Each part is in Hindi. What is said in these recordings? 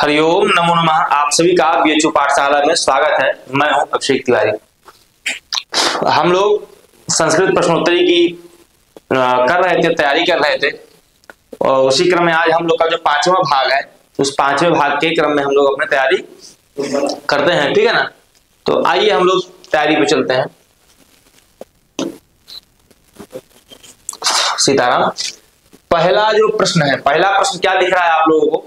हरिओम नमो नमः। आप सभी का बीएचयू पाठशाला में स्वागत है। मैं हूं अभिषेक तिवारी। हम लोग संस्कृत प्रश्नोत्तरी की तैयारी कर रहे थे और उसी क्रम में आज हम लोग का जो पांचवा भाग है उस पांचवें भाग के क्रम में हम लोग अपनी तैयारी करते हैं, ठीक है ना। तो आइए हम लोग तैयारी पे चलते हैं। सीताराम, पहला जो प्रश्न है, पहला प्रश्न क्या दिख रहा है आप लोगों को?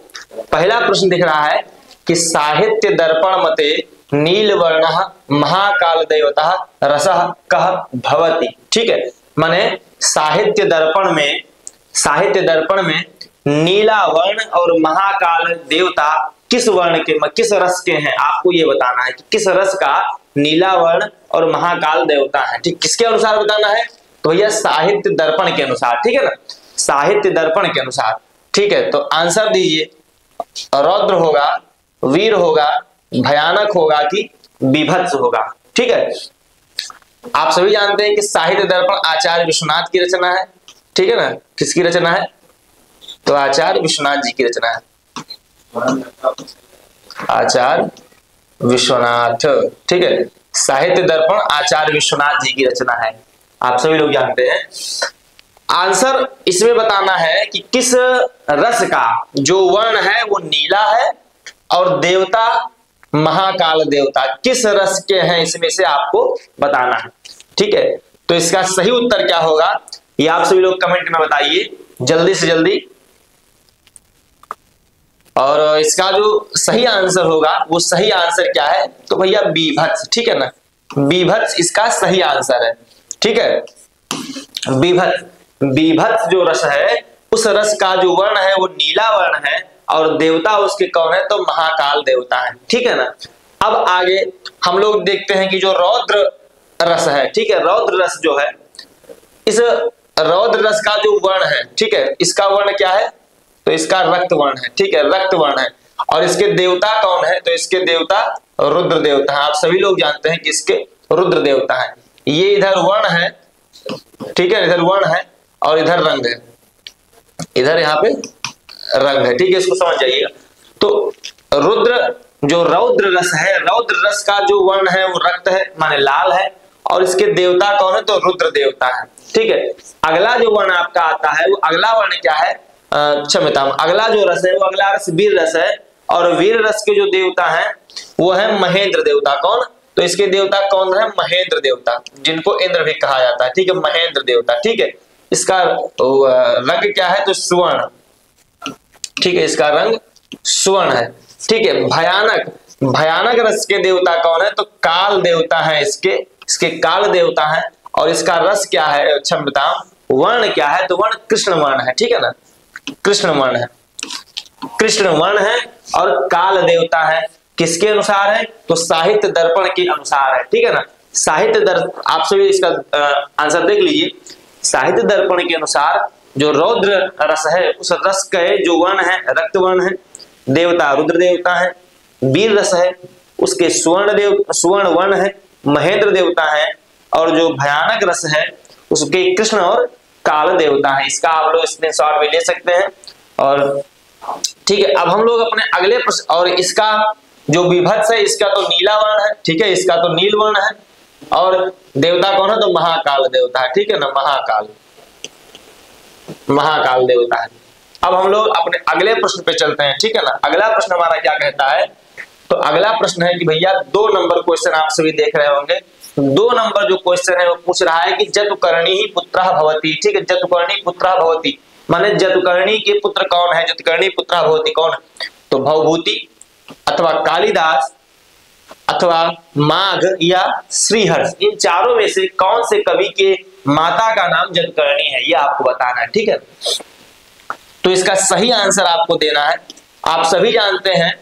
पहला प्रश्न दिख रहा है कि साहित्य दर्पण मते नीलवर्णः महाकाल देवता रसः कः भवति। ठीक है, माने साहित्य दर्पण में नीला वर्ण और महाकाल देवता किस वर्ण के, किस रस के हैं, आपको ये बताना है कि किस रस का नीला वर्ण और महाकाल देवता है। ठीक, किसके अनुसार बताना है? तो यह साहित्य दर्पण के अनुसार, ठीक है ना, साहित्य दर्पण के अनुसार। ठीक है, तो आंसर दीजिए। रौद्र होगा, वीर होगा, भयानक होगा कि बीभत्स होगा। ठीक है, आप सभी जानते हैं कि साहित्य दर्पण आचार्य विश्वनाथ की रचना है, ठीक है ना। किसकी रचना है? तो आचार्य विश्वनाथ जी की रचना है, आचार्य विश्वनाथ। ठीक है, साहित्य दर्पण आचार्य विश्वनाथ जी की रचना है, आप सभी लोग जानते हैं। आंसर इसमें बताना है कि किस रस का जो वर्ण है वो नीला है और देवता महाकाल देवता किस रस के हैं, इसमें से आपको बताना है। ठीक है, तो इसका सही उत्तर क्या होगा ये आप सभी लोग कमेंट में बताइए जल्दी से जल्दी। और इसका जो सही आंसर होगा वो सही आंसर क्या है? तो भैया बीभत्स, ठीक है ना, बीभत्स इसका सही आंसर है। ठीक है, बीभत्स जो रस है उस रस का जो वर्ण है वो नीला वर्ण है और देवता उसके कौन है? तो महाकाल देवता है, ठीक है ना। अब आगे हम लोग देखते हैं कि जो रौद्र रस है, ठीक है, रौद्र रस जो है, इस रौद्र रस का जो वर्ण है, ठीक है, इसका वर्ण क्या है? तो इसका रक्त वर्ण है, ठीक है, रक्त वर्ण है। और इसके देवता कौन है? तो इसके देवता रुद्र देवता है, आप सभी लोग जानते हैं कि इसके रुद्र देवता है। ये इधर वर्ण है, ठीक है, इधर वर्ण है और इधर रंग है, इधर यहाँ पे रंग है, ठीक है, इसको समझ जाइएगा। तो रुद्र जो रौद्र रस है, रौद्र रस का जो वर्ण है वो रक्त है, माने लाल है, और इसके देवता कौन है? तो रुद्र देवता है, ठीक है। अगला जो वर्ण आपका आता है वो अगला वर्ण क्या है? क्षमता, अगला जो रस है वो अगला रस वीर रस है और वीर रस के जो देवता है वो है महेंद्र देवता। कौन? तो इसके देवता कौन है? महेंद्र देवता, जिनको इंद्र भी कहा जाता है, ठीक है, महेंद्र देवता। ठीक है, इसका रंग क्या है? तो स्वर्ण, ठीक है, इसका रंग स्वर्ण है। ठीक है, भयानक, भयानक रस के देवता कौन है? तो काल देवता है, इसके काल देवता है। और इसका रस क्या है? क्षमता, वर्ण क्या है? तो वर्ण कृष्ण वर्ण है, ठीक है ना, कृष्ण वर्ण है, कृष्ण वर्ण है। और काल देवता है किसके अनुसार है? तो साहित्य दर्पण के अनुसार है, ठीक है ना। साहित्य दर्पण, आप सभी इसका आंसर देख लीजिए। साहित्य दर्पण के अनुसार जो रौद्र रस है उस रस के जो वर्ण है रक्त वर्ण है, देवता रुद्र देवता है, वीर रस है उसके स्वर्ण वर्ण है, महेंद्र देवता है, और जो भयानक रस है उसके कृष्ण और काल देवता है। इसका आप लोग स्क्रीनशॉट भी ले सकते हैं। और ठीक है, अब हम लोग अपने अगले प्रश्न, और इसका जो बीभत्स है इसका तो नीला वर्ण है, ठीक है, इसका तो नील वर्ण है, और देवता कौन है? तो महाकाल देवता है, ठीक है ना, महाकाल देवता है। अब हम लोग अपने अगले प्रश्न पे चलते हैं, ठीक है ना। अगला प्रश्न हमारा क्या कहता है? तो अगला प्रश्न है कि भैया 2 नंबर क्वेश्चन आप सभी देख रहे होंगे। 2 नंबर जो क्वेश्चन है वो पूछ रहा है कि जातुकर्णी ही पुत्रः भवति। ठीक है, जातुकर्णी पुत्रः भवति माने जातुकर्णी के पुत्र कौन है? जातुकर्णी पुत्रः भवति कौन? तो भवभूति अथवा कालिदास अथवा माघ या श्रीहर्ष, इन चारों में से कौन से कवि के माता का नाम जातुकर्णी है, यह आपको बताना है, ठीक है। तो इसका सही आंसर आपको देना है। आप सभी जानते हैं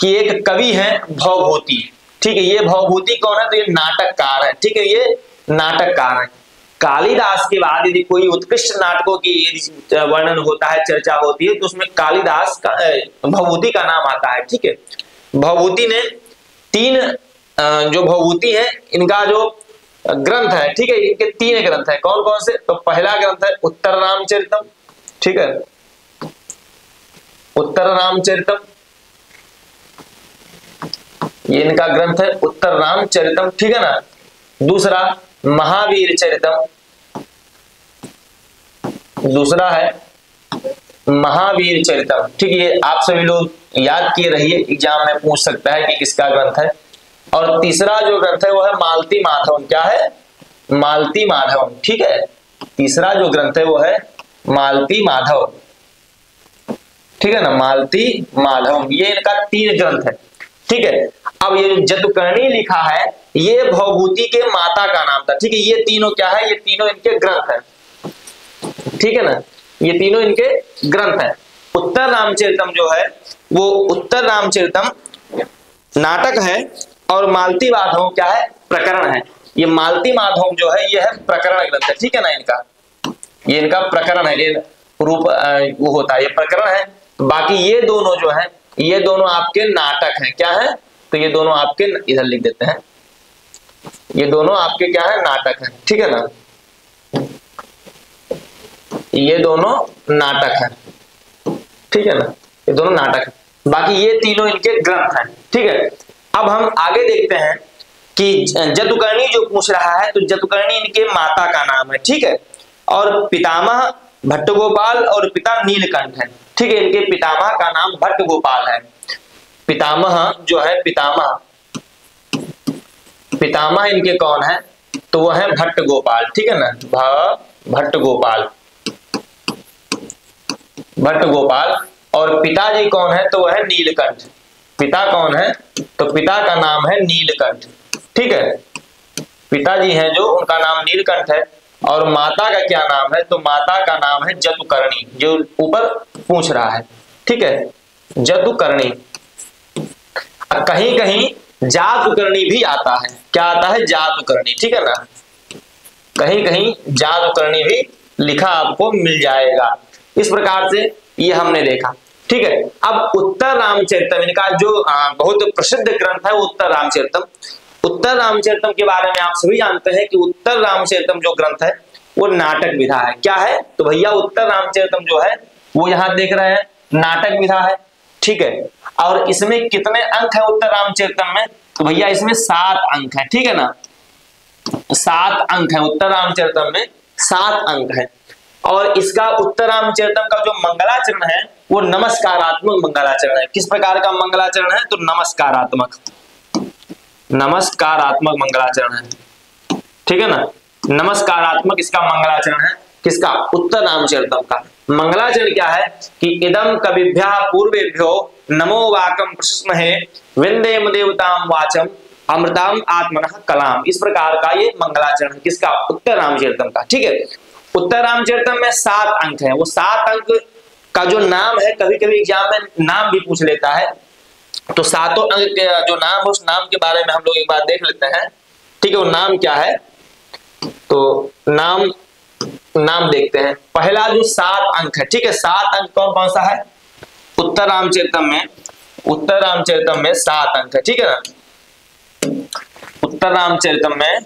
कि एक कवि है भवभूति, ठीक है, ये भवभूति कौन है? तो ये नाटककार है, ठीक है, ये नाटककार है। कालिदास के बाद यदि कोई उत्कृष्ट नाटकों की वर्णन होता है, चर्चा होती है, तो उसमें कालिदास का भवभूति का नाम आता है, ठीक है। भवभूति ने 3 जो भवभूति है इनका जो ग्रंथ है, ठीक है, इनके 3 ग्रंथ है। कौन कौन से? तो पहला ग्रंथ है उत्तररामचरितम, ठीक है, उत्तररामचरितम। ये इनका ग्रंथ है उत्तररामचरितम, ठीक है ना। दूसरा महावीरचरितम, दूसरा है महावीरचरितम, ठीक है। आप सभी लोग याद किए रहिए, एग्जाम में पूछ सकता है कि किसका ग्रंथ है। और तीसरा जो ग्रंथ है वो है मालती माधव, क्या है, मालती माधव, ठीक है। तीसरा जो ग्रंथ है वो है मालती माधव, ठीक है ना, मालती माधव। ये इनका तीन ग्रंथ है, ठीक है। अब ये जातुकर्णी लिखा है, ये भवभूति के माता का नाम था, ठीक है। ये तीनों क्या है, ये तीनों इनके ग्रंथ है, ठीक है ना, ये तीनों इनके ग्रंथ है। उत्तररामचरितम जो है वो उत्तररामचरितम नाटक है और मालती माधव क्या है, प्रकरण है। ये मालती माधव जो है ये है प्रकरण ग्रंथ है, ठीक है ना। इनका ये इनका प्रकरण है, ये रूप वो होता है, ये प्रकरण है। बाकी ये दोनों जो है ये दोनों आपके नाटक हैं, क्या है, तो ये दोनों आपके, इधर लिख देते हैं, ये दोनों आपके क्या है, नाटक हैं, ठीक है ना। ये दोनों नाटक हैं, ठीक है ना, ये दोनों नाटक हैं। बाकी ये तीनों इनके ग्रंथ हैं, ठीक है। अब हम आगे देखते हैं कि जातुकर्णी जो पूछ रहा है, तो जातुकर्णी इनके माता का नाम है, ठीक है। और पितामह भट्टगोपाल और पिता नीलकंठ है, ठीक है। इनके पितामह का नाम भट्टगोपाल है। पितामह जो है, पितामह इनके कौन है, तो वो है भट्टगोपाल, ठीक है ना, भट्टगोपाल, भट्टगोपाल। और पिताजी कौन है, तो वह है नीलकंठ। पिता कौन है, तो पिता का नाम है नीलकंठ, ठीक है। पिताजी हैं जो, उनका नाम नीलकंठ है। और माता का क्या नाम है, तो माता का नाम है जातुकर्णी, जो ऊपर पूछ रहा है, ठीक है, जातुकर्णी। कहीं कहीं जातुकर्णी भी आता है, क्या आता है, जातुकर्णी, ठीक है ना। कहीं कहीं जातुकर्णी भी लिखा आपको मिल जाएगा। इस प्रकार से ये हमने देखा, ठीक है। अब उत्तररामचरितम, इनका जो बहुत प्रसिद्ध ग्रंथ है वो उत्तररामचरितम। उत्तररामचरितम के बारे में आप सभी जानते हैं कि उत्तररामचरितम जो ग्रंथ है वो नाटक विधा है, क्या है, तो भैया उत्तररामचरितम जो है वो यहाँ देख रहे हैं नाटक विधा है, ठीक है। और इसमें कितने अंक है उत्तररामचरितम में, तो भैया इसमें 7 अंक है, ठीक है ना, 7 अंक है उत्तररामचरितम में, 7 अंक है। और इसका उत्तररामचरितम का जो मंगलाचरण है वो नमस्कारात्मक मंगलाचरण है। किस प्रकार का मंगलाचरण है, तो नमस्कारात्मक, नमस्कारात्मक मंगलाचरण है, ठीक है ना। नमस्कारात्मक इसका मंगलाचरण है, किसका, उत्तररामचरितम का। मंगलाचरण क्या है कि इदम कविभ्यः पूर्वेभ्यो नमो वाकम प्रशस्महे विंदेम देवताम वाचम अमृताम आत्मनः कलाम। इस प्रकार का ये मंगलाचरण है, किसका, उत्तररामचरितम का, ठीक है। उत्तररामचरितम में 7 अंक है। वो 7 अंक का जो नाम है, कभी कभी एग्जाम में नाम भी पूछ लेता है, तो 7 अंक जो नाम, उस नाम के बारे में हम लोग एक बार देख लेते हैं, ठीक है। वो नाम क्या है, तो नाम देखते हैं। पहला जो 7 अंक है, ठीक है, 7 अंक कौन कौन सा है उत्तररामचरितम में, उत्तररामचरितम में 7 अंक है, ठीक है ना। उत्तररामचरितम में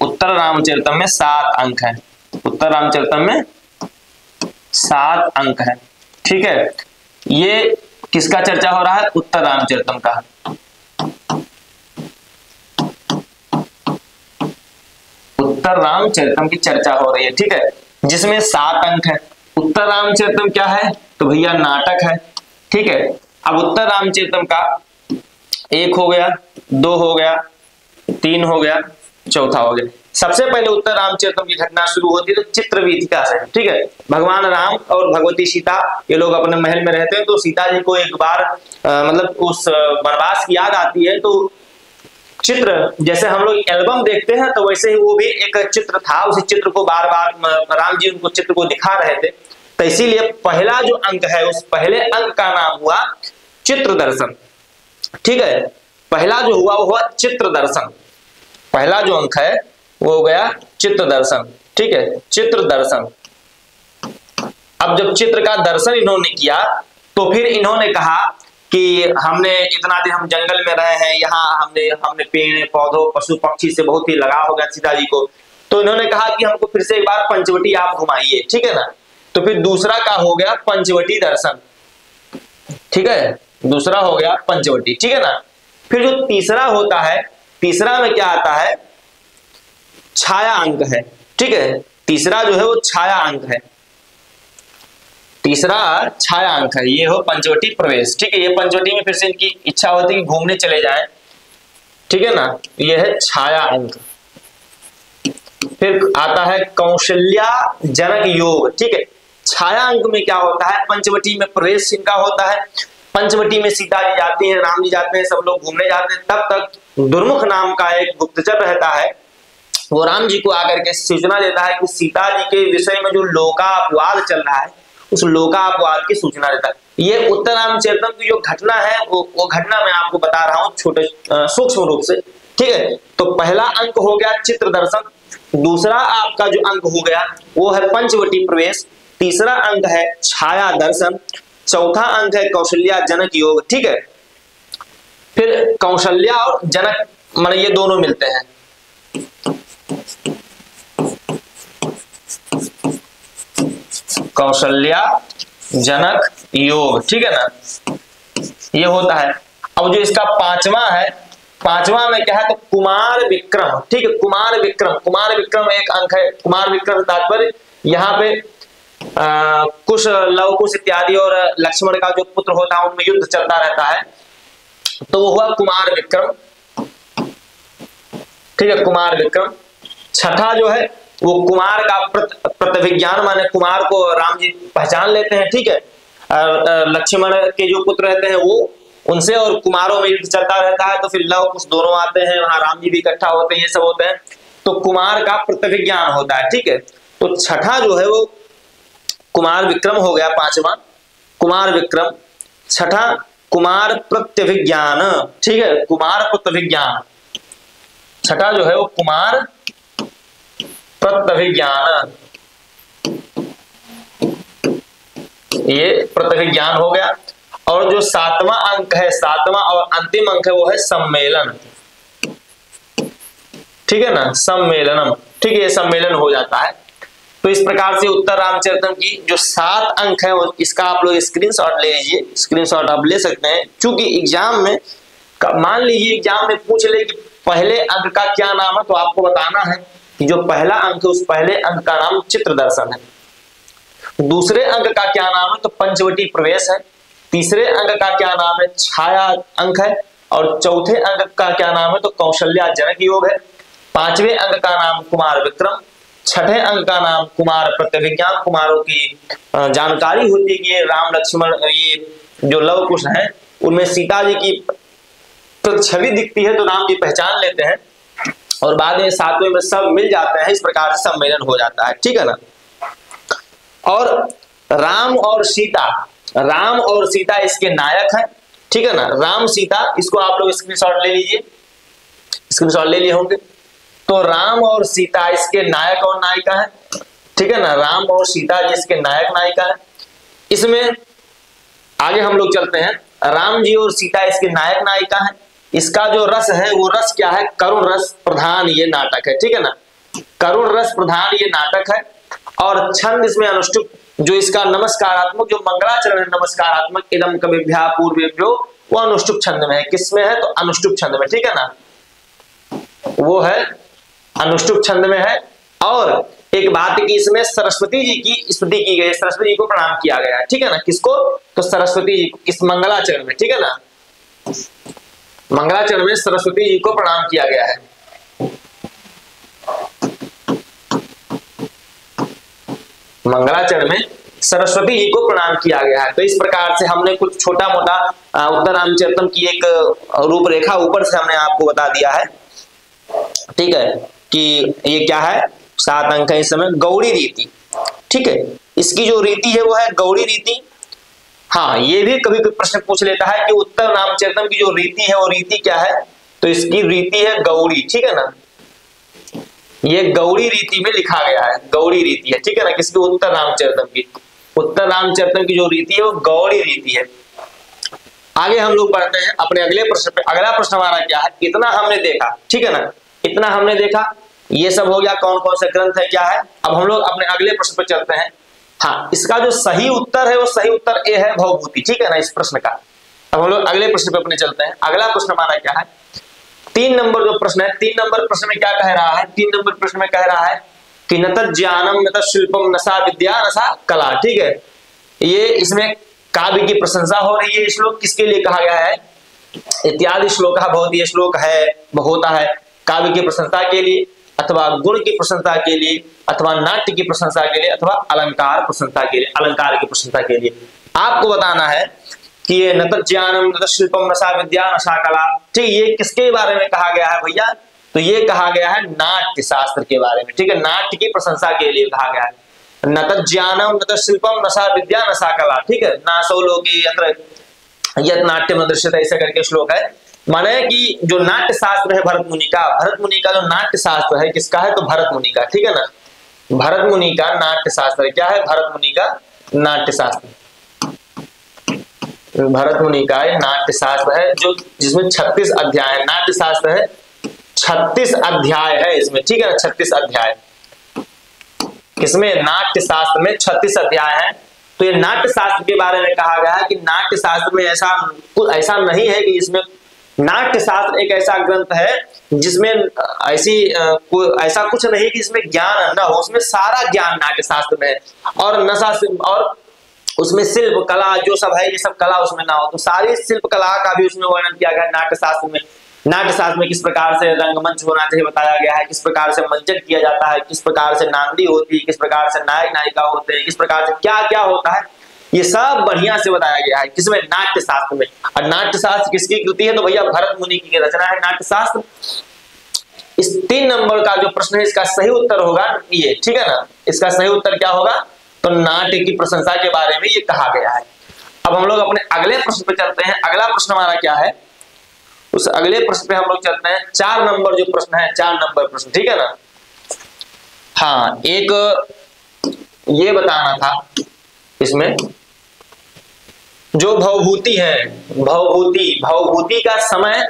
उत्तररामचरितम में 7 अंक है, उत्तररामचरितम में 7 अंक है, ठीक है। ये किसका चर्चा हो रहा है, उत्तररामचरितम का। उत्तररामचरितम की चर्चा हो रही है, ठीक है, जिसमें 7 अंक है। उत्तररामचरितम क्या है, तो भैया नाटक है, ठीक है। अब उत्तररामचरितम का 1 हो गया, 2 हो गया, 3 हो गया, 4था हो गया। सबसे पहले उत्तररामचरितम की घटना शुरू होती है तो चित्रवीथिका से, ठीक है। भगवान राम और भगवती सीता ये लोग अपने महल में रहते हैं, तो सीता जी को एक बार मतलब उस वनवास की याद आती है, तो चित्र, जैसे हम लोग एल्बम देखते हैं तो वैसे ही वो भी एक चित्र था, उसी चित्र को बार बार राम जी उनको चित्र को दिखा रहे थे, तो इसीलिए पहला जो अंक है उस पहले अंक का नाम हुआ चित्र दर्शन, ठीक है। पहला जो हुआ वो हुआ चित्र दर्शन, पहला जो अंक है वो हो गया चित्र दर्शन, ठीक है, चित्र दर्शन। अब जब चित्र का दर्शन इन्होंने किया तो फिर इन्होंने कहा कि हमने इतना दिन हम जंगल में रहे हैं, यहाँ हमने पेड़ पौधों पशु पक्षी से बहुत ही लगाव हो गया सीता जी को, तो इन्होंने कहा कि हमको फिर से एक बार पंचवटी आप घुमाइए, ठीक है ना। तो फिर दूसरा का हो गया पंचवटी दर्शन, ठीक है, दूसरा हो गया पंचवटी, ठीक है ना। फिर जो तीसरा होता है, तीसरा में क्या आता है, छाया अंक है, ठीक है, तीसरा जो है वो छाया अंक है, तीसरा छाया अंक है, ये हो पंचवटी प्रवेश, ठीक है। ये पंचवटी में फिर से इनकी इच्छा होती है कि घूमने चले जाएं, ठीक है ना, ये है छाया अंक। फिर आता है कौशल्या जनक योग, ठीक है। छाया अंक में क्या होता है, पंचवटी में प्रवेश इनका होता है, पंचवटी में सीता जी जाती है, राम जी जाते हैं, सब लोग घूमने जाते हैं, तब तक दुर्मुख नाम का एक गुप्तचर रहता है, वो राम जी को आकर के सूचना देता है कि सीता जी के विषय में जो लोकापवाद चल रहा है, उस लोकापवाद की सूचना देता है। ये उत्तररामचरितम की जो घटना है वो घटना मैं आपको बता रहा हूँ छोटे सूक्ष्म रूप से, ठीक है। तो पहला अंक हो गया चित्र दर्शन, दूसरा आपका जो अंक हो गया वो है पंचवटी प्रवेश, तीसरा अंक है छाया दर्शन, चौथा अंक है कौशल्या जनक योग, ठीक है। फिर कौशल्या और जनक माने ये दोनों मिलते हैं, कौशल्या जनक योग, ठीक है ना, ये होता है। अब जो इसका पांचवा है, पांचवा में क्या है, तो कुमार विक्रम, ठीक है, कुमार विक्रम, कुमार विक्रम एक अंक है। कुमार विक्रम तात्पर्य यहाँ पे कुश, लव कुश इत्यादि और लक्ष्मण का जो पुत्र होता है उनमें युद्ध चलता रहता है, तो वो हुआ कुमार विक्रम, ठीक है, कुमार विक्रम। छठा जो है वो कुमार का प्रतिविज्ञान, माने कुमार को राम जी पहचान लेते हैं, ठीक है, लक्ष्मण के जो पुत्र रहते हैं वो उनसे, और कुमारों में युद्ध चलता रहता है, तो फिर लव कुश दोनों आते हैं, वहां राम जी भी इकट्ठा होते हैं, ये सब होते हैं, तो कुमार का प्रतिविज्ञान होता है, ठीक है। तो छठा जो है वो कुमार विक्रम हो गया, पांचवा कुमार विक्रम, छठा कुमार प्रतिविज्ञान, ठीक है, कुमार प्रतिविज्ञान, छठा जो है वो कुमार प्रतिविज्ञान, ये प्रतिविज्ञान हो गया। और जो सातवां अंक है, सातवां और अंतिम अंक है वो है सम्मेलन, ठीक है ना, सम्मेलनम, ठीक है, ये सम्मेलन हो जाता है। तो इस प्रकार से उत्तररामचरितम की जो 7 अंक है इसका आप लोग स्क्रीनशॉट ले लीजिए, स्क्रीनशॉट आप ले सकते हैं, क्योंकि एग्जाम में मान लीजिए एग्जाम में पूछ ले कि पहले अंक का क्या नाम है, तो आपको बताना है कि जो पहला अंक है उस पहले अंक का नाम चित्र दर्शन है, दूसरे अंक का क्या नाम है, तो पंचवटी प्रवेश है, तीसरे अंक का क्या नाम है, छाया अंक है, और चौथे अंक का क्या नाम है, तो कौशल्या जनक योग है, पांचवें अंक का नाम कुमार विक्रम, छठे अंक का नाम कुमार प्रतिविज्ञान, कुमारों की जानकारी होती है कि ये राम लक्ष्मण ये जो लव कुश है उनमें सीता जी की तो छवि दिखती है, तो राम जी पहचान लेते हैं, और बाद में सातवें में सब मिल जाते हैं, इस प्रकार से सम्मेलन हो जाता है, ठीक है ना। और राम और सीता, राम और सीता इसके नायक हैं, ठीक है ना, राम सीता, इसको आप लोग स्क्रीनशॉट ले लीजिए, स्क्रीनशॉट ले लिए होंगे, तो राम और सीता इसके नायक और नायिका है, ठीक है ना, राम और सीता जिसके नायक नायिका है। इसमें आगे हम लोग चलते हैं, राम जी और सीता इसके नायक नायिका है, इसका जो रस है वो रस क्या है, करुण रस प्रधान ये नाटक है, ठीक है ना, करुण रस प्रधान ये नाटक है। और छंद इसमें अनुष्टुप जो इसका नमस्कारात्मक जो मंगलाचरण है, नमस्कारात्मक इदम कविभ्या पूर्वेभ्यो, वो अनुष्टुप छंद में है, किसमें है, तो अनुष्टुप छंद में, ठीक है ना, वो है अनुष्टुप छंद में है। और एक बात की इसमें सरस्वती जी की स्तुति की गई, सरस्वती जी को प्रणाम किया गया है, ठीक है ना, किसको, तो सरस्वती जी को, किस, मंगलाचरण में, ठीक है ना, मंगलाचरण में सरस्वती जी को प्रणाम किया गया है। मंगलाचरण में सरस्वती जी को प्रणाम किया गया है। तो इस प्रकार से हमने कुछ छोटा मोटा उत्तररामचरितम की एक रूपरेखा ऊपर से हमने आपको बता दिया है, ठीक है, कि ये क्या है, 7 अंक है इस समय। गौड़ी रीति, ठीक है, इसकी जो रीति है वो है गौड़ी रीति। हाँ, ये भी कभी कोई प्रश्न पूछ लेता है कि उत्तररामचरितम की जो रीति है वो रीति क्या है, तो इसकी रीति है गौड़ी, ठीक है ना, ये गौड़ी रीति में लिखा गया है, गौड़ी रीति है, ठीक है ना, किसकी, उत्तररामचरितम की। उत्तररामचरितम की जो रीति है वो गौड़ी रीति है। आगे हम लोग बढ़ते हैं अपने अगले प्रश्न पे। अगला प्रश्न हमारा क्या है, इतना हमने देखा, ठीक है ना, इतना हमने देखा, ये सब हो गया कौन कौन से ग्रंथ है, क्या है। अब हम लोग अपने अगले प्रश्न पर चलते हैं। हाँ, इसका जो सही उत्तर है वो सही उत्तर ए है, भवभूति। ठीक है ना इस प्रश्न का। अब हम लोग अगले प्रश्न पे अपने चलते हैं। अगला प्रश्न हमारा क्या है, 3 नंबर जो प्रश्न है। 3 नंबर प्रश्न में क्या कह रहा है, 3 नंबर प्रश्न में कह रहा है कि न तत् ज्ञानम न तत् शिल्पम न सा विद्या न सा कला। ठीक है, ये इसमें काव्य की प्रशंसा हो रही है। श्लोक किसके लिए कहा गया है, इत्यादि श्लोक बहुत, ये श्लोक है होता है काव्य की प्रशंसा के लिए, अथवा गुण की प्रशंसा के लिए, अथवा नाट्य की प्रशंसा के लिए, अथवा अलंकार प्रशंसा के लिए, अलंकार की प्रशंसा के लिए। आपको बताना है कि ये न तत् ज्ञानम न तत् शिल्पम न सा विद्या न सा कला, ठीक, ये किसके बारे में कहा गया है भैया, तो ये कहा गया है नाट्य शास्त्र के बारे में। ठीक है, नाट्य की प्रशंसा के लिए कहा गया है। न तत् ज्ञानम न तत् शिल्पम न सा विद्या न सा कला। ठीक है, नासौ लोके यत्र यत् नाट्यम दृश्यते, ऐसा करके श्लोक है। माने कि जो नाट्य शास्त्र है भरत मुनि का, भरत मुनि का जो नाट्य शास्त्र है किसका है, तो भरत मुनि का। ठीक है ना, भरत मुनि का नाट्य शास्त्र क्या है, भरत मुनि का नाट्य शास्त्र, भरत मुनि का नाट्य शास्त्र है जो, जिसमें 36 अध्याय है। नाट्य शास्त्र है 36 अध्याय है इसमें। ठीक है ना, 36 अध्याय इसमें, नाट्य शास्त्र में 36 अध्याय है। तो ये नाट्य शास्त्र के बारे में कहा गया है कि नाट्य शास्त्र में ऐसा नहीं है कि इसमें, नाट्य शास्त्र एक ऐसा ग्रंथ है जिसमें ऐसा कुछ नहीं कि इसमें ज्ञान न हो, उसमें सारा ज्ञान नाट्य शास्त्र में है। और नशा और उसमें शिल्प कला जो सब है, ये सब कला उसमें ना हो, तो सारी शिल्प कला का भी उसमें वर्णन किया गया है नाट्य शास्त्र में। नाट्य शास्त्र में किस प्रकार से रंगमंच होना चाहिए बताया गया है, किस प्रकार से मंचन किया जाता है, किस प्रकार से नांदी होती है, किस प्रकार से नायक नायिका होते हैं, किस प्रकार से क्या क्या होता है, ये सब बढ़िया से बताया गया है किसमें, नाट्य शास्त्र में। और नाट्य शास्त्र किसकी कृति है, तो भैया भरत मुनि की रचना है नाट्य शास्त्र। इस 3 नंबर का जो प्रश्न है इसका सही उत्तर होगा ये। ठीक है ना, इसका सही उत्तर क्या होगा, तो नाट्य की प्रशंसा के बारे में ये कहा गया है। अब हम लोग अपने अगले प्रश्न पे चलते हैं। अगला प्रश्न हमारा क्या है, उस अगले प्रश्न पे हम लोग चलते हैं। 4 नंबर जो प्रश्न है, 4 नंबर प्रश्न। ठीक है ना, हाँ, एक ये बताना था इसमें जो भवभूति है, भवभूति, भवभूति का समय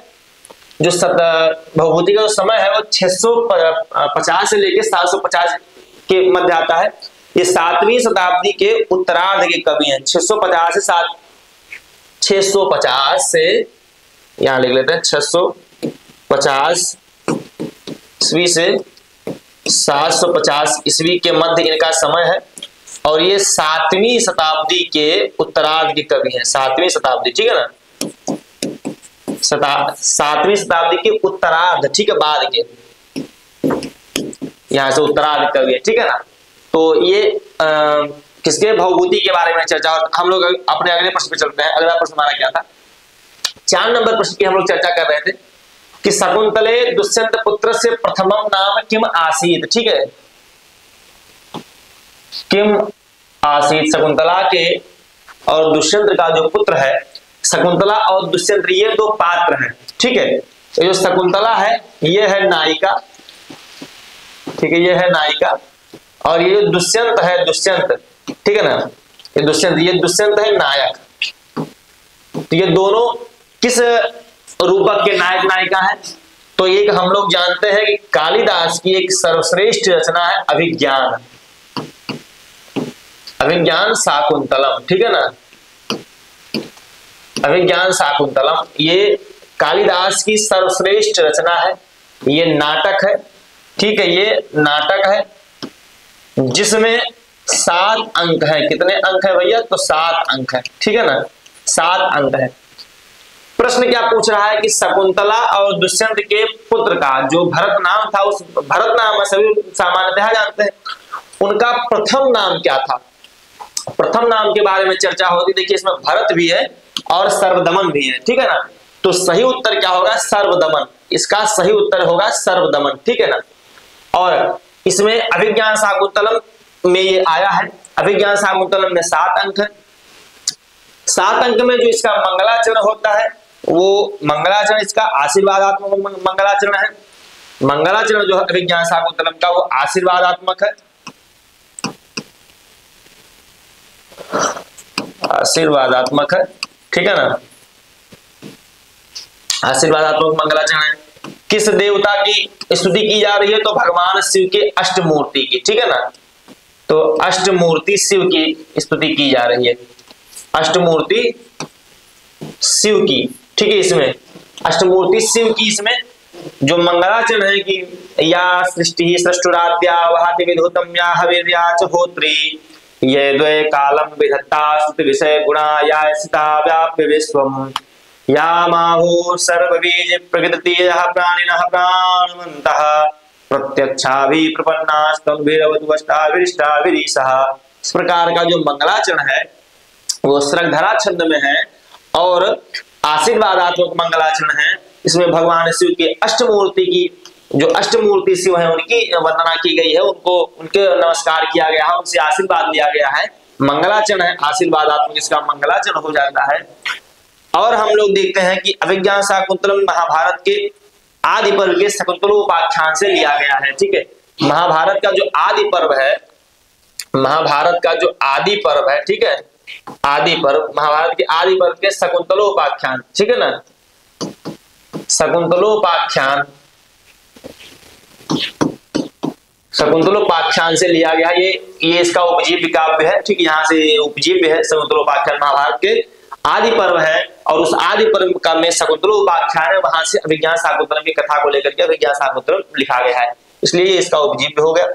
जो भवभूति का जो समय है वो 650 से लेकर 750 के मध्य आता है। ये 7वीं शताब्दी के उत्तरार्ध के कवि हैं। 650 से यहां लिख लेते हैं 650 ईस्वी से 750 ईस्वी के मध्य इनका समय है, और ये 7वीं शताब्दी के उत्तरार्ध के कवि हैं। 7वीं शताब्दी, ठीक है ना, 7वीं शताब्दी के उत्तरार्ध, ठीक है, बाद के, यहां से उत्तरार्ध कवि है। ठीक है ना, तो ये किसके, भवभूति के बारे में चर्चा। और हम लोग अपने अगले प्रश्न पे चलते हैं। अगला प्रश्न हमारा क्या था, 4 नंबर प्रश्न की हम लोग चर्चा कर रहे थे कि शकुंतले दुष्यंत पुत्र से प्रथमम नाम किम आसीत। ठीक है, किम आसीत, शकुंतला के और दुष्यंत का जो पुत्र है, शकुंतला और दुष्यंत ये 2 पात्र हैं। ठीक है, तो जो शकुंतला है ये है नायिका, ठीक है, ये है नायिका, और ये जो दुष्यंत है, दुष्यंत, ठीक है ना, ये दुष्यंत है नायक। तो ये दोनों किस रूपक के नायक नायिका है, तो एक हम लोग जानते हैं कि कालिदास की एक सर्वश्रेष्ठ रचना है अभिज्ञान, अभिज्ञान शाकुंतलम। ठीक है ना, अभिज्ञान शाकुंतलम ये कालिदास की सर्वश्रेष्ठ रचना है। ये नाटक है, ठीक है, ये नाटक है जिसमें 7 अंक है। कितने अंक है भैया, तो 7 अंक है। ठीक है ना, 7 अंक है। प्रश्न क्या पूछ रहा है कि शकुंतला और दुष्यंत के पुत्र का जो भरत नाम था, उस भरत नाम सभी सामान्यतः जानते हैं, उनका प्रथम नाम क्या था। प्रथम नाम के बारे में चर्चा होती, देखिए इसमें भरत भी है और सर्वदमन भी है। ठीक है ना, तो सही उत्तर क्या होगा, सर्वदमन, इसका सही उत्तर होगा सर्वदमन। ठीक है ना, और इसमें अभिज्ञान शाकुंतलम में ये आया है, अभिज्ञान शाकुंतलम में 7 अंक है। 7 अंक में जो इसका मंगलाचरण होता है, वो मंगलाचरण इसका आशीर्वादात्मक मंगलाचरण है। मंगलाचरण जो है अभिज्ञान शाकुंतलम का, वो आशीर्वादात्मक है, आशीर्वादात्मक है। ठीक है ना, आशीर्वादात्मक मंगलाचरण है। किस देवता की स्तुति की जा रही है, तो भगवान शिव के अष्टमूर्ति की। ठीक है ना, तो अष्टमूर्ति शिव की स्तुति की जा रही है, अष्टमूर्ति शिव की, ठीक है। इसमें अष्टमूर्ति शिव की, इसमें जो मंगलाचरण है कि या सृष्टि सृष्टुराद्या वहाति विधुतम या हविर्या च होत्री ये द्वे कालम विधत्ता सुत विषय गुणा या स्थिता व्याप्य विश्वम या माहु सर्वबीज प्रकृति प्राणिनः प्राणवन्तः प्रत्यक्षाभि प्रपन्नास्तम वीरवतुष्टाभिष्टाभिरीशः। इस प्रकार का जो मंगलाचरण है वो श्रगधरा छंद में है और आशीर्वादात्मक मंगलाचरण है। इसमें भगवान शिव के अष्टमूर्ति की, जो अष्टमूर्ति शिव है उनकी वंदना की गई है, उनको उनके नमस्कार किया गया है, उनसे आशीर्वाद लिया गया है। मंगलाचरण है, आशीर्वादात्मक इसका मंगलाचरण हो जाता है। और हम लोग देखते हैं कि अभिज्ञान शाकुंतलम महाभारत के आदि पर्व के शकुंतला उपाख्यान से लिया गया है, ठीक है। महाभारत का जो आदि पर्व है, महाभारत का जो आदि पर्व है, ठीक है, आदि पर्व, महाभारत के आदि पर्व के शकुंतला उपाख्यान, ठीक है ना, शकुंतलोपाख्यान, शकुंतलोपाख्यान से लिया गया। ये इसका उपजीव्य काव्य है, ठीक है, यहाँ से उपजीव्य है। शकुंतलोपाख्यान महाभारत के आदि पर्व है और उस आदि पर्व का में शकुंतलोपाख्यान है, वहां से अभिज्ञान शाकुंतलम की कथा को लेकर के अभिज्ञान शाकुंतलम लिखा गया है, इसलिए इसका उपजीव्य हो गया।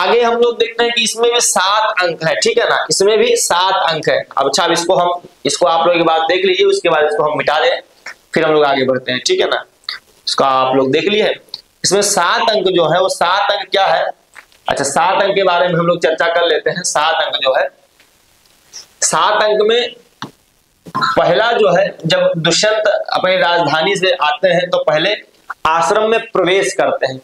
आगे हम लोग देखते हैं कि इसमें भी 7 अंक है, ठीक है ना, इसमें भी 7 अंक है। अब अच्छा, अब इसको हम, इसको आप लोग एक बार देख लीजिए, उसके बाद इसको हम मिटा दें, फिर हम लोग आगे बढ़ते हैं, ठीक है ना। इसका आप लोग देख लिए, इसमें 7 अंक जो है वो 7 अंक क्या है, अच्छा 7 अंक के बारे में हम लोग चर्चा कर लेते हैं। 7 अंक जो है, 7 अंक में पहला जो है, जब दुष्यंत अपनी राजधानी से आते हैं तो पहले आश्रम में प्रवेश करते हैं,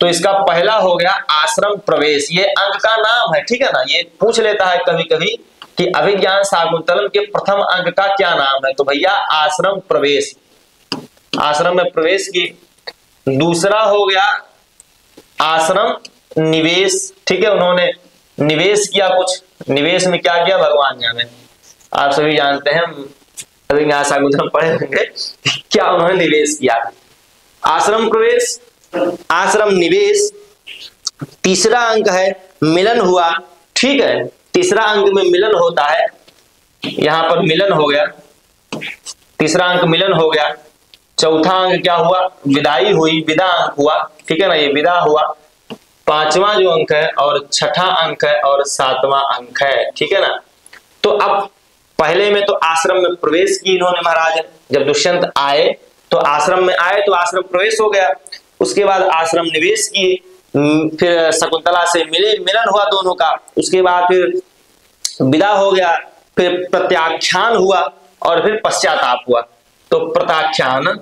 तो इसका पहला हो गया आश्रम प्रवेश। ये अंक का नाम है, ठीक है ना। ये पूछ लेता है कभी कभी कि अभिज्ञान शाकुंतलम के प्रथम अंक का क्या नाम है, तो भैया आश्रम प्रवेश, आश्रम में प्रवेश की। दूसरा हो गया आश्रम निवेश, ठीक है, उन्होंने निवेश किया, कुछ निवेश में क्या किया भगवान जाने, आप सभी जानते हैं, अभिज्ञान शाकुंतलम पढ़े होंगे क्या उन्होंने निवेश किया। आश्रम प्रवेश, आश्रम निवेश। तीसरा अंक है मिलन हुआ, ठीक है, तीसरा अंक में मिलन होता है, यहाँ पर मिलन हो गया, तीसरा अंक मिलन हो गया। चौथा अंक क्या हुआ, विदाई हुई, विदा अंक हुआ, ठीक है ना, ये विदा हुआ। पांचवा जो अंक है और छठा अंक है और सातवां अंक है, ठीक है ना। तो अब पहले में तो आश्रम में प्रवेश की इन्होंने महाराज, जब दुष्यंत आए तो आश्रम में आए तो आश्रम प्रवेश हो गया। उसके बाद आश्रम निवेश किए, फिर शकुंतला से मिले, मिलन हुआ दोनों का। उसके बाद फिर विदा हो गया, फिर प्रत्याख्यान हुआ और फिर पश्चाताप हुआ। तो प्रत्याख्यान,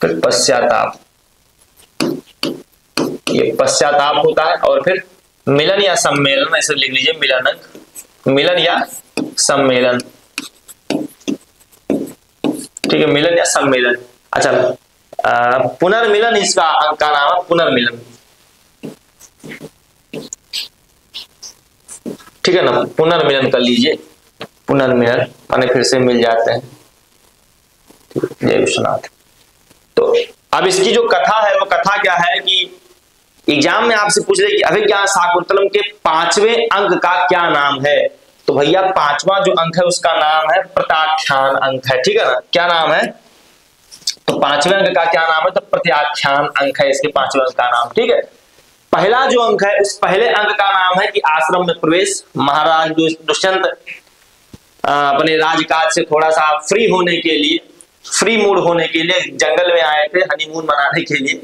फिर पश्चाताप, ये पश्चाताप होता है। और फिर मिलन या सम्मेलन, ऐसे लिख लीजिए मिलन, मिलन या सम्मेलन, ठीक है, मिलन या सम्मेलन। अच्छा, पुनर्मिलन, इसका अंक का नाम है पुनर्मिलन, ठीक है ना, पुनर्मिलन कर लीजिए, पुनर्मिलन माने फिर से मिल जाते हैं। जय विश्वनाथ। तो अब इसकी जो कथा है वो कथा क्या है कि एग्जाम में आपसे पूछ ले कि अभिज्ञान शाकुंतलम के 5वें अंक का क्या नाम है, तो भैया 5वां जो अंक है उसका नाम है प्रत्याख्यान अंक है, ठीक है ना। क्या नाम है, तो 5वें अंक का क्या नाम है, तो प्रत्याख्यान अंक है, इसके 5वें अंक का नाम, ठीक है। पहला जो अंक है उस पहले अंक का नाम है कि आश्रम में प्रवेश। महाराज दुष्यंत अपने राजकाज से थोड़ा सा फ्री होने के लिए, फ्री मूड होने के लिए जंगल में आए थे हनीमून मनाने के लिए।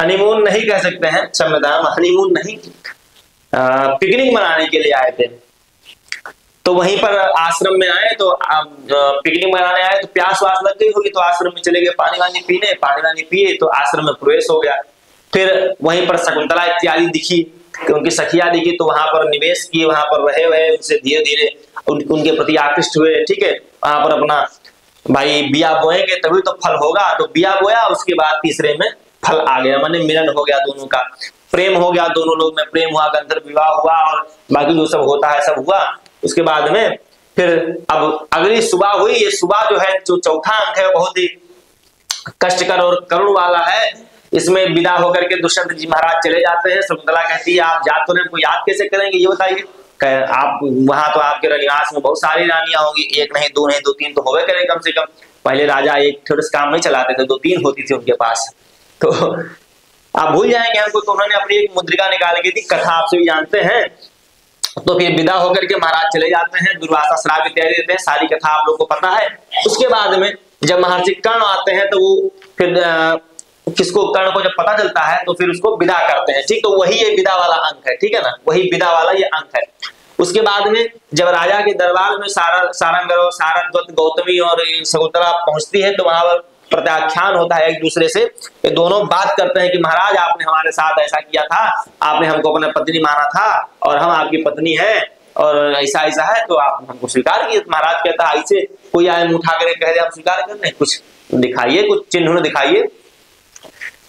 हनीमून नहीं कह सकते हैं, क्षम्यताएं, हनीमून नहीं, पिकनिक मनाने के लिए आए थे। तो वहीं पर आश्रम में आए तो पिकनिक मनाने आए तो प्यास वास लग गई होगी, तो आश्रम में चले गए पानी वानी पीने, पानी वानी पिए तो आश्रम में प्रवेश हो गया। फिर वहीं पर शकुंतला इत्यादि दिखी, उनकी सखिया दिखी, तो वहां पर निवेश किए, वहां पर रहे हुए, उनसे धीरे धीरे उनके प्रति आकृष्ट हुए, ठीक है। वहां पर अपना भाई बिया बोएंगे तभी तो फल होगा, तो बिया बोया, उसके बाद तीसरे में फल आ गया, माने मिलन हो गया, दोनों का प्रेम हो गया, दोनों लोग में प्रेम हुआ, गंधर्व विवाह हुआ और बाकी जो सब होता है सब हुआ। उसके बाद में फिर अब अगली सुबह हुई, ये सुबह जो है, जो चौथा अंक है बहुत ही कष्टकर और करुण वाला है। इसमें विदा होकर के दुष्यंत जी महाराज चले जाते हैं। शकुंतला कहती है आप जातुकर्णी को याद कैसे करेंगे ये बताइए। आप वहां तो आपके रनिवास में बहुत सारी रानियां होंगी, एक नहीं दो तीन तो होवे करें कम से कम। पहले राजा एक थोड़े से काम नहीं चलाते थे, दो तीन होती थी उनके पास, तो आप भूल जाएंगे हमको। तो उन्होंने अपनी एक मुद्रिका निकाल के थी, कथा आप सभी जानते हैं। तो फिर विदा होकर के महाराज चले जाते हैं, दुर्वासा श्राप इत्यादि देते हैं, सारी कथा आप लोग को पता है। उसके बाद में जब महर्षि कर्ण आते हैं तो वो फिर किसको, कर्ण को जब पता चलता है तो फिर उसको विदा करते हैं, ठीक। तो वही ये विदा वाला अंक है, ठीक है ना, वही विदा वाला ये अंक है। उसके बाद में जब राजा के दरबार में सारंगरव सारद्वत गौतमी और शकुंतला पहुंचती है तो वहां पर प्रत्याख्यान होता है एक दूसरे से। ये दोनों बात करते हैं कि महाराज आपने हमारे साथ ऐसा किया था, आपने हमको अपना पत्नी माना था और हम आपकी पत्नी हैं और ऐसा ऐसा है तो आप हमको स्वीकार किए। महाराज कहता है ऐसे कोई आए उठा कर कह दे आप स्वीकार कर, नहीं कुछ दिखाइए, कुछ चिन्ह दिखाइए।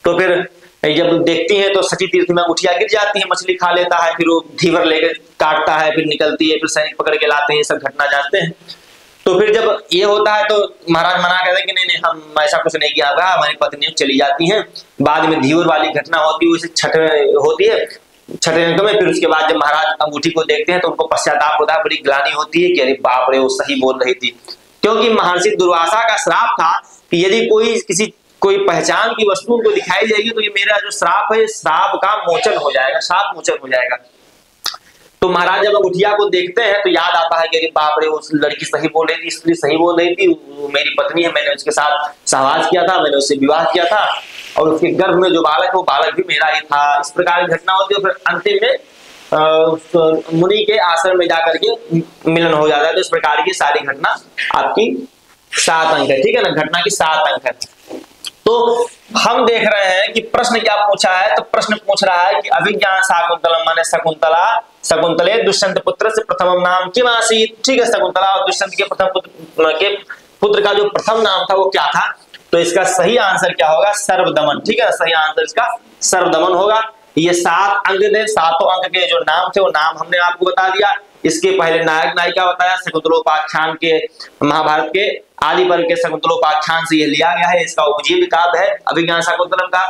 तो फिर जब देखती हैं तो सची तीर्थ में उठिया गिर जाती है, मछली खा लेता है, फिर वो धीवर लेकर काटता है, फिर निकलती है, फिर सैनिक पकड़ के लाते हैं, सब घटना जानते हैं। तो फिर जब ये होता है तो महाराज मना करते हैं कि नहीं नहीं हम ऐसा कुछ नहीं किया था, हमारी पत्नियां चली जाती हैं। बाद में धीवर वाली घटना होती है, उसे छठवें होती है, छठे अंक में। फिर उसके बाद जब महाराज अंगूठी को देखते हैं तो उनको पश्चाताप होता है, बड़ी ग्लानी होती है कि अरे बाप रे वो सही बोल रही थी, क्योंकि महर्षि दुर्वासा का श्राप था कि यदि कोई कोई पहचान की वस्तु को दिखाई जाएगी तो ये मेरा जो श्राप है श्राप का मोचन हो जाएगा, श्राप मोचन हो जाएगा। तो महाराज जब अंगूठिया को देखते हैं तो याद आता है कि बाप रे उस लड़की सही बोल रही थी, इसलिए सही बोल रही थी, वो मेरी पत्नी है, मैंने उसके साथ सहवास किया था, मैंने उससे विवाह किया था और उसके गर्भ में जो बालक है वो बालक भी मेरा ही था। इस प्रकार की घटना होती है। फिर अंतिम में मुनि के आश्रम में जाकर के मिलन हो जाता है। तो इस प्रकार की सारी घटना आपकी 7 अंक है, ठीक है ना, घटना की 7 अंक है। तो हम देख रहे हैं कि प्रश्न क्या पूछा है, तो प्रश्न पूछ रहा है कि अभिज्ञान शाकुंतलम माने शकुंतला, शकुंतले दुष्यंत पुत्र से प्रथम नाम किम आसीत, ठीक है। शकुंतला और दुष्यंत के प्रथम पुत्र का जो प्रथम नाम था वो क्या था, तो इसका सही आंसर क्या होगा, सर्वदमन, ठीक है, सही आंसर इसका सर्वदमन होगा। ये 7 अंक थे, 7 अंक के जो नाम थे वो नाम हमने आपको बता दिया। इसके पहले नायक नायिका बताया, शकुंतलोपाख्यान के महाभारत के आदि पर्व के शकुंतलोपाख्यान से यह लिया गया है, इसका उपजीवी काव्य है अभिज्ञान शाकुंतलम का।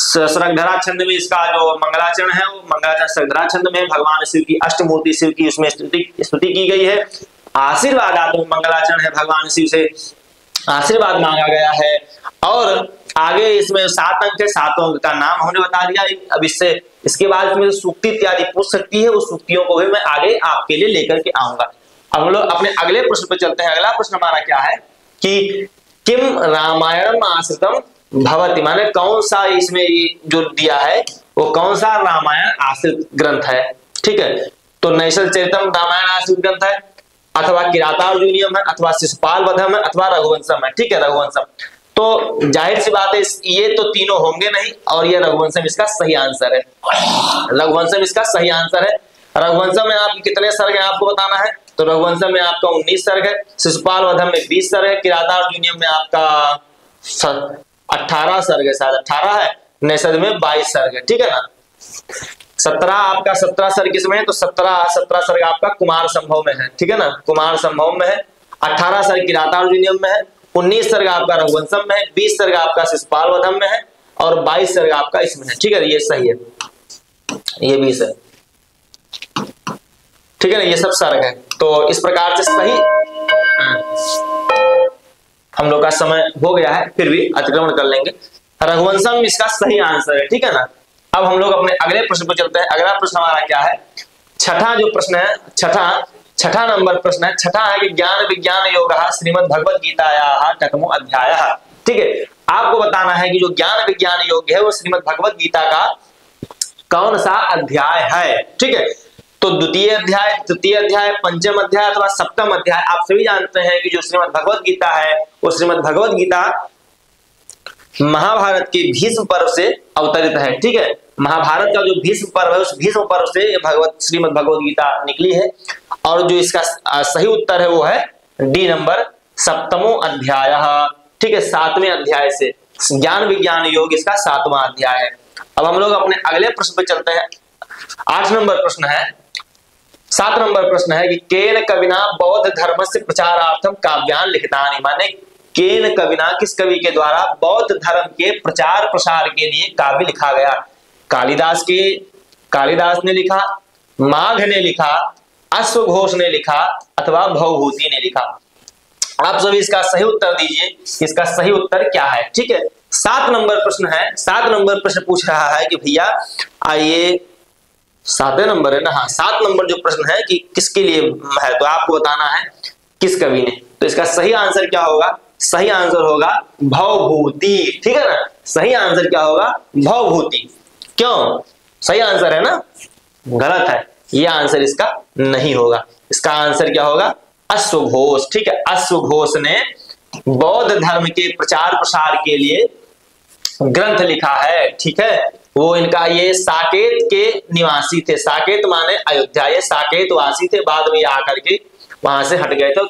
सरगधरा छंद में इसका जो मंगलाचरण है वो मंगलाचरण सरगधरा छंद में भगवान शिव की अष्टमूर्ति शिव की उसमें स्तुति की गई है। आशीर्वादात्मक मंगलाचरण है, भगवान शिव से आशीर्वाद मांगा गया है। और आगे इसमें 7 अंक है, 7 अंक का नाम हमने बता दिया। अब इससे इसके बाद इसमें सूक्ति इत्यादि पूछ सकती है, उस सूक्तियों को भी मैं आगे आपके लिए लेकर के आऊंगा। अब हम लोग अपने अगले प्रश्न पर चलते हैं। अगला प्रश्न हमारा क्या है कि किम रामायणम आश्रितम भवति, माने कौन सा इसमें जो दिया है वो कौन सा रामायण आश्रित ग्रंथ है, ठीक है। तो नैषधचरितम रामायण आश्रित ग्रंथ है, अथवा किरातार्जुनीयम है, अथवा शिशुपालवधम है, अथवा रघुवंशम है, ठीक है, रघुवंशम। तो जाहिर सी बात है ये तो तीनों होंगे नहीं, और ये रघुवंशम इसका सही आंसर है, रघुवंशम इसका सही आंसर है। रघुवंशम में आपके कितने सर्ग हैं आपको बताना है, तो रघुवंशम में आपका 19 सर्ग है, शिशुपालवधम में 20 सर्ग है, किरातार्जुनीयम में आपका 18 सर्ग है, शायद 18 है, नैषध में 22 सर्ग है, ठीक है ना। 17 आपका 17 सर्ग किसमें है, तो 17 सर्ग आपका कुमारसंभव में है, ठीक है ना, कुमारसंभव में है। 18 सर्ग किरातार्जुनीयम में है, 19 सर्ग आपका रघुवंशम में है, 20 सर्ग आपका शिशुपालवधम में है और 22 सर्ग आपका इसमें है, ठीक है, ये सही है, ये 20 है, ठीक है ना, ये सब सर्ग है। तो इस प्रकार से सही हम लोग का समय हो गया है, फिर भी अतिक्रमण कर लेंगे। रघुवंशम इसका सही आंसर है, ठीक है ना। अब हम लोग अपने अगले प्रश्न पर चलते हैं। अगला प्रश्न हमारा क्या है, छठा जो प्रश्न है, छठा नंबर प्रश्न है। छठा है कि ज्ञान विज्ञान योगः श्रीमद भगवद गीतायाः कतमो अध्यायः, ठीक है। आपको बताना है कि जो ज्ञान विज्ञान योग है वो श्रीमद भगवद गीता का कौन सा अध्याय है, ठीक है। तो द्वितीय अध्याय, तृतीय अध्याय, पंचम अध्याय अथवा सप्तम अध्याय। आप सभी जानते हैं कि जो श्रीमद भगवद गीता है वो श्रीमद भगवद गीता महाभारत के भीष्म पर्व से अवतरित है, ठीक है। महाभारत का जो भीष्म पर्व है उस भीष्म पर्व से ये श्रीमद भगवद गीता निकली है। और जो इसका सही उत्तर है वो है डी नंबर, सप्तमो अध्याय, ठीक है, 7वें अध्याय से। ज्ञान विज्ञान योग इसका 7वां अध्याय है। अब हम लोग अपने अगले प्रश्न पर चलते हैं। 8 नंबर प्रश्न है, 7 नंबर प्रश्न है कि केन कविना बौद्ध धर्म से प्रचारार्थम काव्यान लिखितानि, माने केन कविना, किस कवि के द्वारा, बौद्ध धर्म के प्रचार प्रसार के लिए काव्य लिखा गया। कालिदास ने लिखा, माघ ने लिखा, अश्वघोष ने लिखा अथवा भवभूति ने लिखा। आप सभी इसका सही उत्तर दीजिए, इसका सही उत्तर क्या है। ठीक है, 7 नंबर प्रश्न है। 7 नंबर प्रश्न पूछ रहा है कि भैया आइए 7 नंबर है ना, हाँ 7 नंबर जो प्रश्न है कि किसके लिए है, तो आपको बताना है किस कवि ने। तो इसका सही आंसर क्या होगा, सही आंसर होगा भवभूति। ठीक है ना, सही आंसर क्या होगा, भवभूति। क्यों, सही आंसर है ना, गलत है, ये आंसर इसका नहीं होगा। इसका आंसर क्या होगा, अश्वघोष। ठीक है, अश्वघोष ने बौद्ध धर्म के प्रचार प्रसार के लिए ग्रंथ लिखा है। ठीक है, वो इनका ये साकेत के निवासी थे, साकेत माने अयोध्या, ये साकेत वासी थे, बाद में आकर के वहां से हट गए थे।